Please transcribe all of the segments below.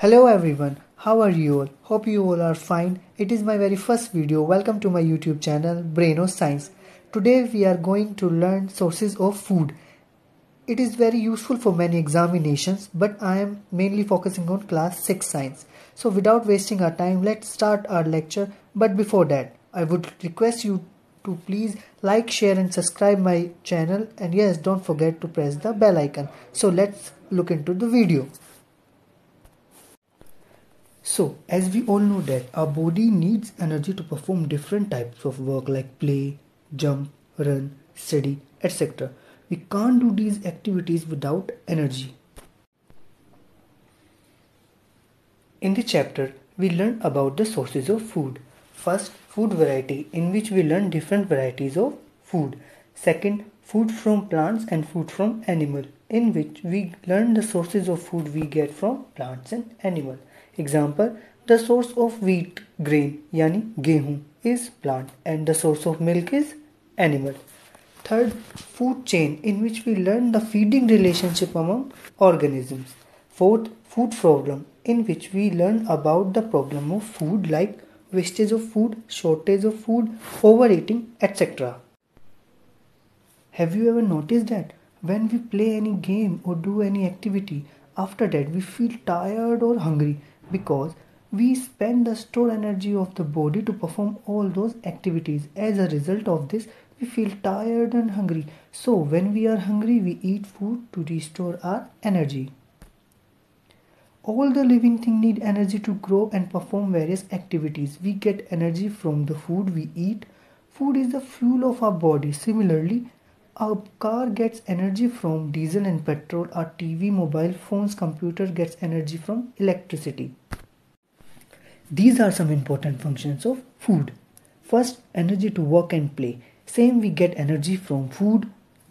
Hello everyone, how are you all? Hope you all are fine. It is my very first video. Welcome to my YouTube channel Braino Science. Today we are going to learn sources of food. It is very useful for many examinations, but I am mainly focusing on class 6 science. So without wasting our time, let's start our lecture. But before that, I would request you to please like, share and subscribe my channel, and yes, don't forget to press the bell icon. So let's look into the video. So, as we all know that our body needs energy to perform different types of work like play, jump, run, study, etc. We can't do these activities without energy. In the chapter, we learn about the sources of food. First, food variety, in which we learn different varieties of food. Second, food from plants and food from animal, in which we learn the sources of food we get from plants and animal. Example, the source of wheat grain yani gehun is plant and the source of milk is animal. Third, food chain, in which we learn the feeding relationship among organisms. Fourth, food problem, in which we learn about the problem of food like wastage of food, shortage of food, overeating, etc. Have you ever noticed that when we play any game or do any activity, after that we feel tired or hungry? Because we spend the stored energy of the body to perform all those activities. As a result of this, we feel tired and hungry. So when we are hungry, we eat food to restore our energy. All the living things need energy to grow and perform various activities. We get energy from the food we eat. Food is the fuel of our body. Similarly, our car gets energy from diesel and petrol. Our TV, mobile phones, computer gets energy from electricity. These are some important functions of food. First, energy to work and play. Same, we get energy from food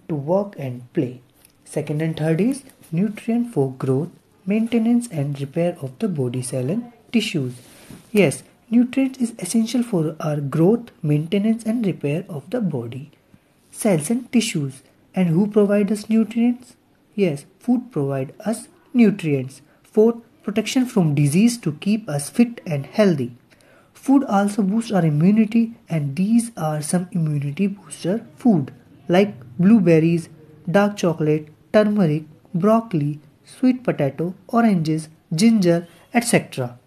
to work and play. Second and third is nutrient for growth, maintenance and repair of the body cell and tissues. Yes, nutrient is essential for our growth, maintenance and repair of the body, cells and tissues. And who provide us nutrients? Yes, food provide us nutrients. Fourth, protection from disease to keep us fit and healthy. Food also boosts our immunity, and these are some immunity booster food like blueberries, dark chocolate, turmeric, broccoli, sweet potato, oranges, ginger, etc.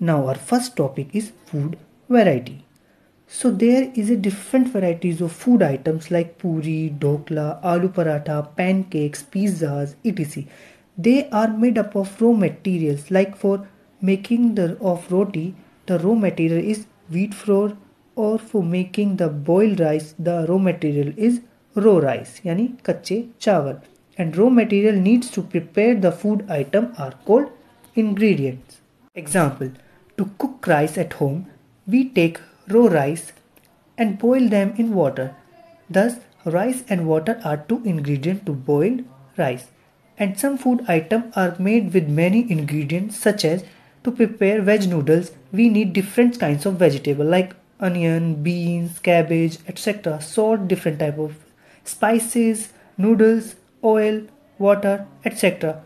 Now our first topic is food variety. So there is a different varieties of food items like puri, dhokla, aloo paratha, pancakes, pizzas, etc. They are made up of raw materials like for making of roti, the raw material is wheat flour, or for making the boiled rice, the raw material is raw rice, yani kache chawal. And raw material needs to prepare the food item are called ingredients. Example, to cook rice at home, we take raw rice and boil them in water. Thus, rice and water are two ingredients to boil rice. And some food items are made with many ingredients, such as to prepare veg noodles, we need different kinds of vegetable like onion, beans, cabbage, etc. Salt, different type of spices, noodles, oil, water, etc.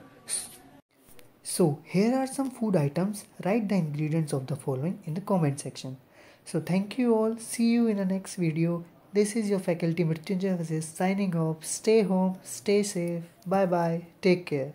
So, here are some food items. Write the ingredients of the following in the comment section. So thank you all. See you in the next video. This is your faculty Mrityunjaya Vashisth signing off. Stay home, stay safe. Bye bye. Take care.